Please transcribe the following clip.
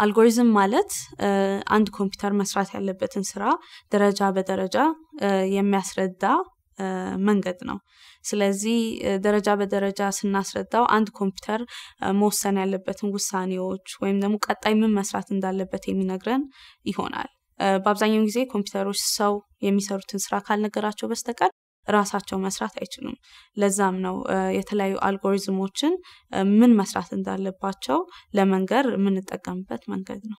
الالغوريزم مالت عند كمبيوتر مسرات يلبتن سرا درجة بدرجة يمياسردا منقد ነው ስለዚህ ደረጃ በደረጃ ስናስረዳው አንድ ኮምፒውተር መወሰን ያለበትን ውሳኔዎች ወይም ደግሞ ቀጣይ ምን መስራት እንዳለበት የሚነግረን ይሆናል በአብዛኛው ጊዜ ኮምፒውተሮች ሰው የሚሰሩትን ስራ ካልነገራቸው በስተቀር ራሳቸው መስራት አይችሉም ለዛም ነው የተለያዩ አልጎሪዝሞችን ምን መስራት እንዳለባቸው ለመንገር ምን ተጠቀምበት መንገድ ነው